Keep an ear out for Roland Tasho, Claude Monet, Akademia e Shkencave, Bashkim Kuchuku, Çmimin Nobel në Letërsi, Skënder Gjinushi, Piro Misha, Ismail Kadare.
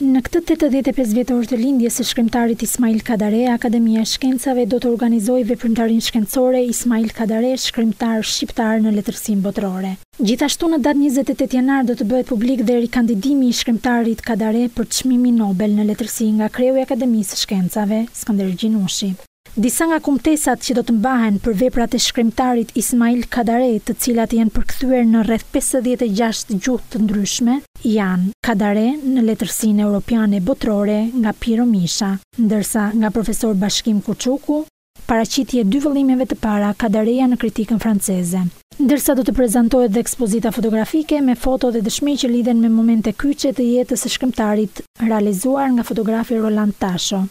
Në këtë 85 vjetor të lindjes së shkrimtarit Ismail Kadare, Akademia e Shkencave do të organizojë veprimtarinë shkencore Ismail Kadare, shkrimtar shqiptar në letërsinë botërore. Gjithashtu në datën 28 janar do të bëhet publik dhe rikandidimi I shkrimtarit Kadare për Çmimin Nobel në Letërsi nga kreu I Akademisë së Shkencave, Skënder Gjinushi. Disa nga kumtesat që do të mbahen për veprat e shkrimtarit Ismail Kadare, të cilat janë përkthyer në rreth 56 gjuhë të ndryshme, janë Kadare në letërsinë europiane botërore nga Piro Misha, ndërsa nga profesor Bashkim Kuchuku, paraqitje dy vëllimeve të para Kadareja në kritikën franceze. Ndërsa do të prezantohet dhe ekspozita fotografike me foto dhe dëshmi që lidhen me momente kyçe të jetës së shkrimtarit, realizuar nga fotografi Roland Tasho.